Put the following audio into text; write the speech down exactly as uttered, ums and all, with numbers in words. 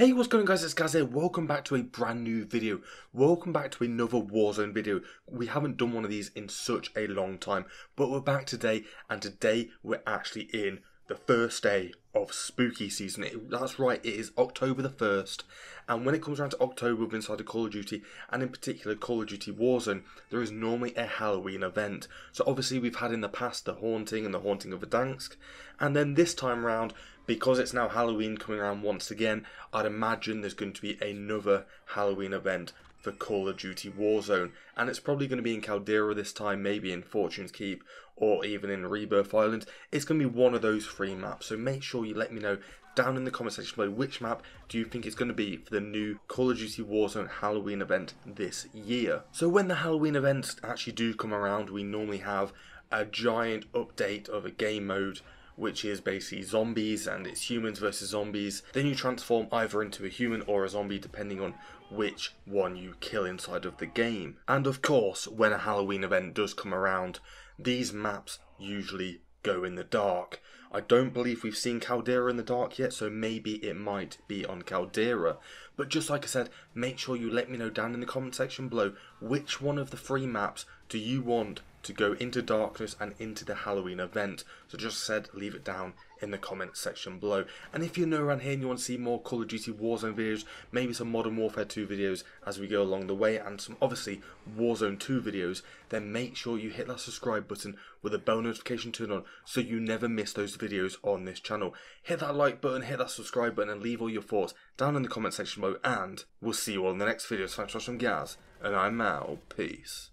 Hey, what's going on guys, it's Gaz here. Welcome back to a brand new video. Welcome back to another Warzone video. We haven't done one of these in such a long time, but we're back today, and today we're actually in the first day of spooky season. It, that's right, it is October the first, and when it comes around to October within inside of Call of Duty, and in particular Call of Duty Warzone, there is normally a Halloween event. So obviously we've had in the past the haunting and the haunting of Verdansk, and then this time round, because it's now Halloween coming around once again, I'd imagine there's going to be another Halloween event for Call of Duty Warzone. And it's probably going to be in Caldera this time, maybe in Fortune's Keep, or even in Rebirth Island. It's going to be one of those three maps. So make sure you let me know down in the comment section below which map do you think it's going to be for the new Call of Duty Warzone Halloween event this year. So when the Halloween events actually do come around, we normally have a giant update of a game mode, which is basically zombies, and it's humans versus zombies. Then you transform either into a human or a zombie depending on which one you kill inside of the game. And of course, when a Halloween event does come around, these maps usually go in the dark. I don't believe we've seen Caldera in the dark yet, so maybe it might be on Caldera. But just like I said, make sure you let me know down in the comment section below which one of the three maps do you want to go into darkness and into the Halloween event. So just said, leave it down in the comment section below. And if you're new around here and you want to see more Call of Duty Warzone videos, maybe some Modern Warfare two videos as we go along the way, and some obviously Warzone two videos, then make sure you hit that subscribe button with a bell notification turned on so you never miss those videos on this channel. Hit that like button, hit that subscribe button, and leave all your thoughts down in the comment section below, and we'll see you all in the next video. So I'm Gaz, and I'm out. Peace.